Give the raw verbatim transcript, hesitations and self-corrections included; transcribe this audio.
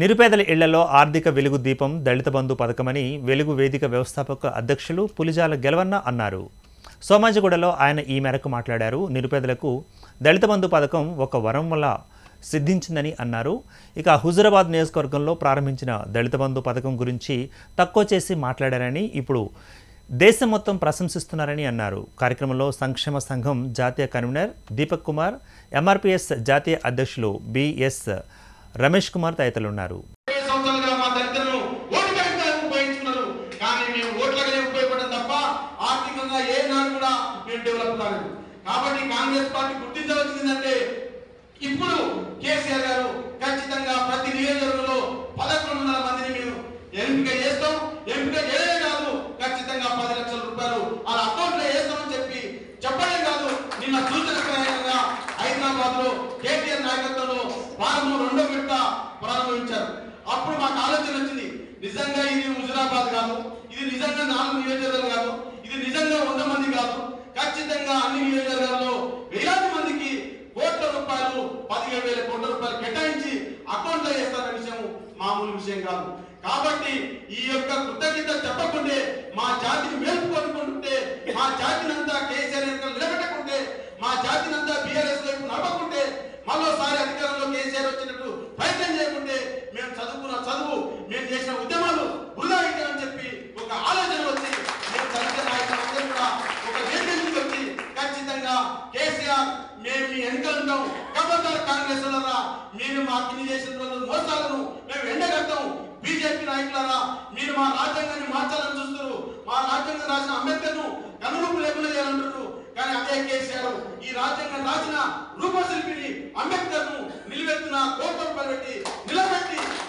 నిరుపేదల ఇళ్లలో ఆర్థిక వెలుగు దీపం దళిత బంధు పథకమని వెలుగు వేదిక వ్యవస్థాపక అధ్యక్షులు పులిజాల గెలవన్న అన్నారు. సోమాజిగూడలో ఆయన ఈ మేరకు మాట్లాడారు. నిరుపేదలకు దళిత బంధు పథకం ఒక వరం వల్ల సిద్ధించిందని అన్నారు. ఇక హుజూరాబాద్ నియోజకవర్గంలో ప్రారంభించిన దళిత బంధు పథకం గురించి తక్కువ చేసి మాట్లాడారని ఇప్పుడు దేశం మొత్తం ప్రశంసిస్తున్నారని అన్నారు. కార్యక్రమంలో సంక్షేమ సంఘం జాతీయ కన్వీనర్ దీపక్ కుమార్, ఎంఆర్పిఎస్ జాతీయ అధ్యక్షులు బిఎస్ రమేష్ కుమార్ తదితరులు ఉన్నారు. ఇప్పుడు కేసీఆర్ గారు ఖచ్చితంగా ప్రతి నియోజకవర్గంలో పదకొండు వందల మందిని మేము ఎంపిక చేస్తాం. ఎంపిక చేయడమే కాదు, ఖచ్చితంగా పది లక్షల రూపాయలు వాళ్ళ అకౌంట్లో వేస్తామని చెప్పి చెప్పడం కాదు. నిన్న సూచనప్రాయంగా హైదరాబాద్ లో కేటీఆర్ నాయకత్వంలో వారము రెండో విడత ప్రారంభించారు. అప్పుడు మాకు ఆలోచన వచ్చింది, నిజంగా ఇది హుజూరాబాద్ కాదు, ఇది నిజంగా నాలుగు నియోజకవర్గాలు కాదు, ఇది నిజంగా వంద మంది కాదు, ఖచ్చితంగా అన్ని నియోజకవర్గాల్లో వేలాది మందికి కోట్ల రూపాయలు పదిహేడు వేల కోట్ల రూపాయలు కేటాయించి అకౌంట్లో వేస్తారనే విషయం మామూలు విషయం కాదు. కాబట్టి ఈ యొక్క కృతజ్ఞత చెప్పకుంటే, మా జాతిని మేలుకొనుకుంటే, మా జాతిని అంతా కేసీఆర్ నిలబెట్టకుంటే, మా జాతిని అంతా బీఆర్ఎస్ వైపు నడవకుంటే, మరోసారి అధికారంలో కేసీఆర్ వచ్చినట్టు ప్రయత్నం చేయకుంటే, మేము చదువుకున్న చదువు, మేము చేసిన ఉద్యమాలు వృధా అవుతామని చెప్పి ఒక ఆలోచన వచ్చి మేము చదివిన నాయకులందరూ కూడా ఒక నిర్ణయానికి వచ్చి ఖచ్చితంగా కేసీఆర్ మేము ఎన్నుకుంటాం, కబర్దార్ కాంగ్రెస్ వాళ్ళరా మీరు మాకు చేసిన మోసాలను మేము ఎండగడతాం, బీజేపీ నాయకులరా మీరు మా రాజ్యాంగాన్ని మార్చాలని చూస్తారు, మా రాజ్యాంగం రాసిన అంబేద్కర్ను కనురూపు లేకుండా చేయాలంటున్నారు. కానీ అదే కేసీఆర్ ఈ రాజ్యాంగం రాసిన రూపశిల్పిని అంబేద్కర్ను నిలబెట్టిన కోర్టు నిలబెట్టి